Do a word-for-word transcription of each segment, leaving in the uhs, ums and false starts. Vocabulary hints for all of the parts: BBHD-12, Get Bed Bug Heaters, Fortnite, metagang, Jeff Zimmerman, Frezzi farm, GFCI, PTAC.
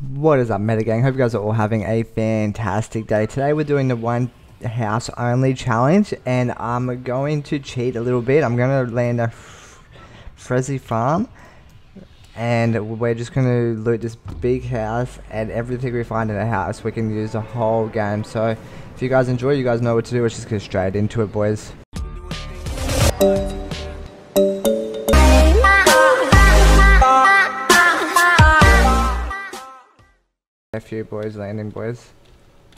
What is up, metagang? Hope you guys are all having a fantastic day. Today we're doing the one house only challenge, and I'm going to cheat a little bit. I'm going to land a Frezzi farm, and we're just going to loot this big house, and everything we find in the house we can use the whole game. So if you guys enjoy, you guys know what to do. Let's just get straight into it, boys. Fair few boys landing, boys.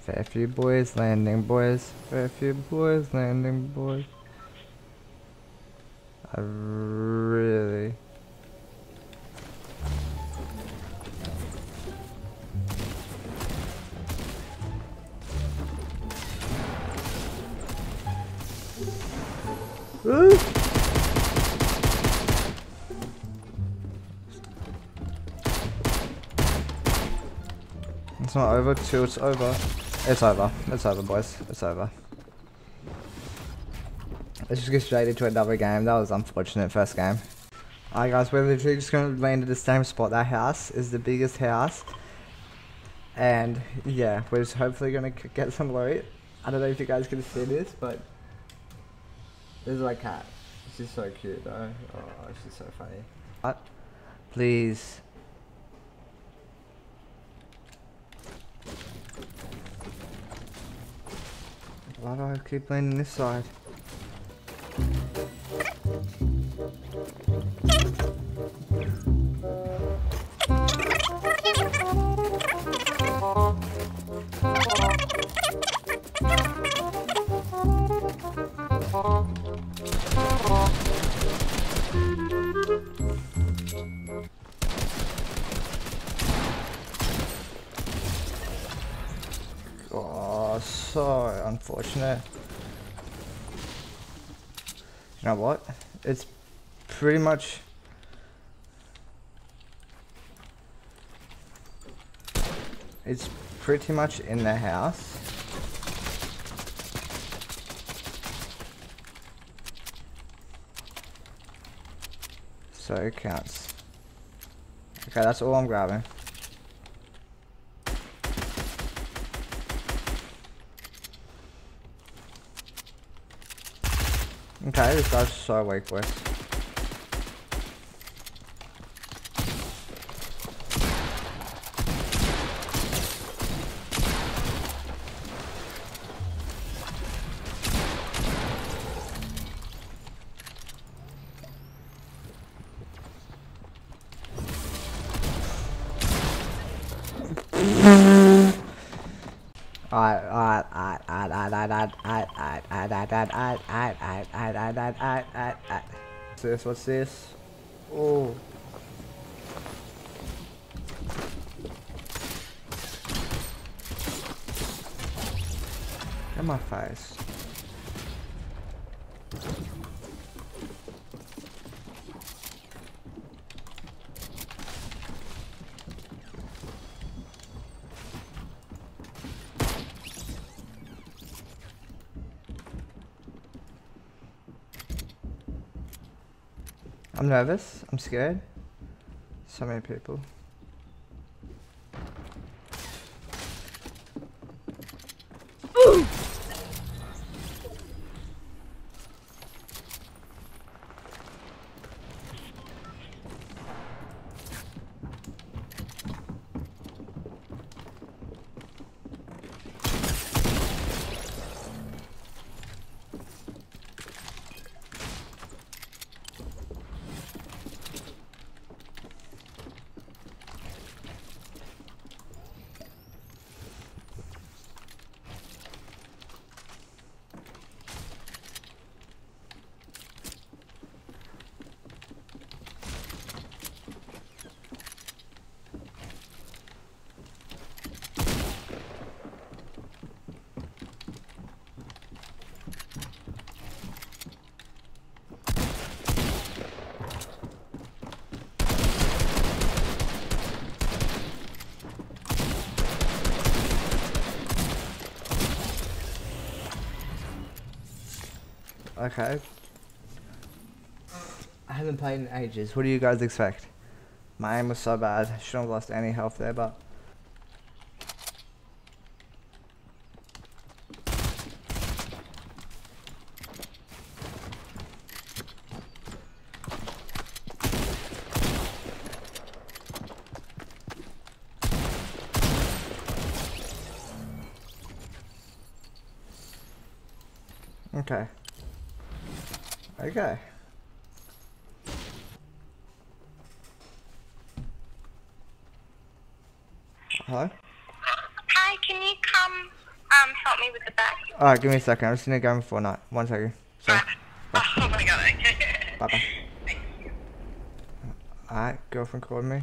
Fair few boys landing, boys. Fair few boys landing, boys. I really. Ooh. It's not over till it's over. It's over. It's over, boys. It's over. Let's just get straight into another game. That was unfortunate first game. Alright guys, we're literally just going to land at the same spot. That house is the biggest house. And yeah, we're just hopefully going to get some loot. I don't know if you guys can see this, but... this is my cat. She's so cute though. Oh, she's so funny. What? Please. Why do I keep landing this side? Oh, so unfortunate. You know what? It's pretty much... it's pretty much in the house. So it counts. Okay, that's all I'm grabbing. Okay, this guy's so weak, boys. Alright, alright, alright, alright, alright, alright, alright, alright, alright, alright, alright, alright, alright, alright, alright, alright, alright. What's this? What's this? Oh. Get my face. I'm nervous. I'm scared. So many people. Ooh. Okay. I haven't played in ages. What do you guys expect? My aim was so bad. I shouldn't have lost any health there, but Okay. Okay. Hello? Hi, can you come um, help me with the bag? Alright, give me a second. I'm just going to go in Fortnite. One second. Sorry. Bye. Oh my god, okay. Bye-bye. Alright, girlfriend called me.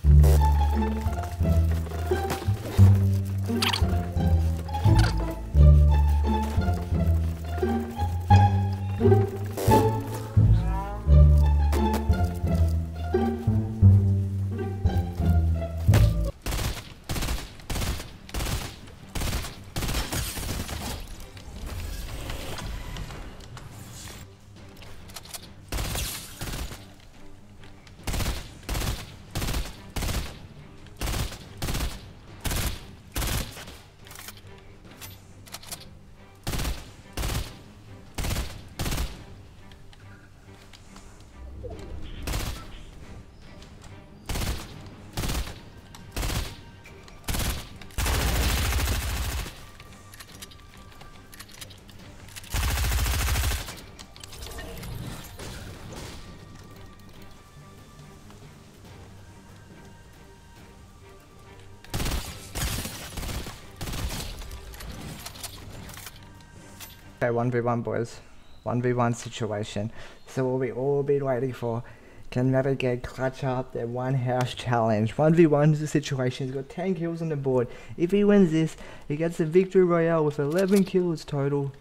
Okay, one v one boys, one v one situation. So what we all been waiting for, can Rabbit get clutch up their one house challenge. one v one is the situation. He's got ten kills on the board. If he wins this, he gets a victory royale with eleven kills total.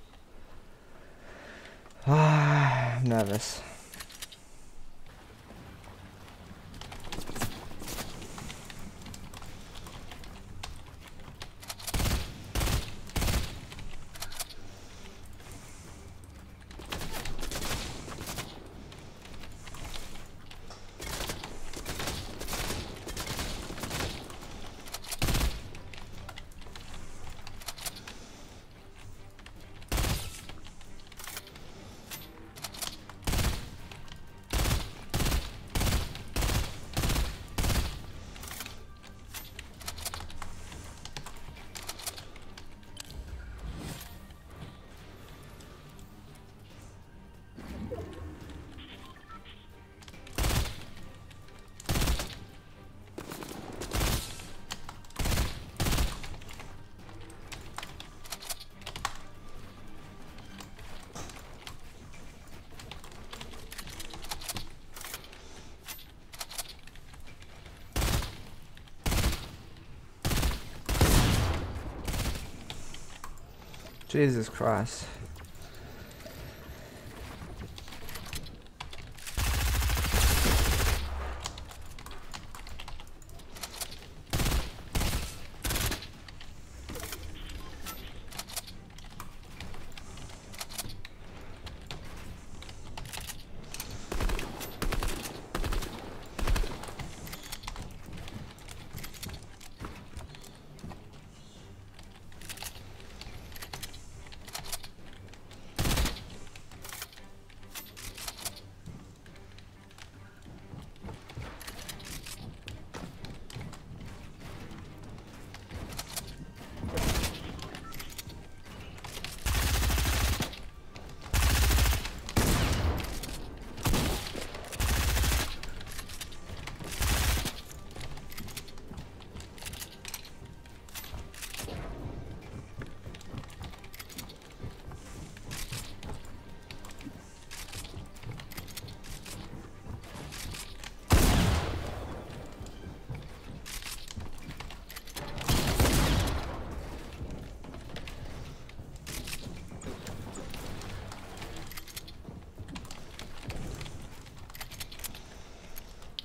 Ah, I'm nervous. Jesus Christ.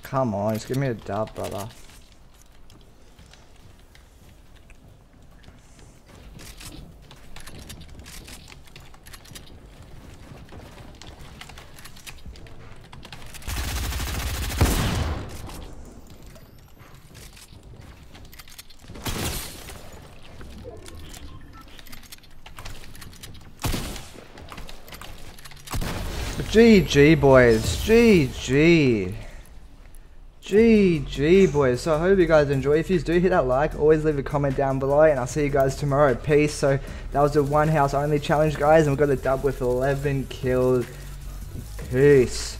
Come on, just give me a dub, brother. G G boys, G G. G G boys, so I hope you guys enjoy. If you do, hit that like, always leave a comment down below, and I'll see you guys tomorrow. Peace. So that was the one house only challenge, guys, and we got a dub with eleven kills. Peace.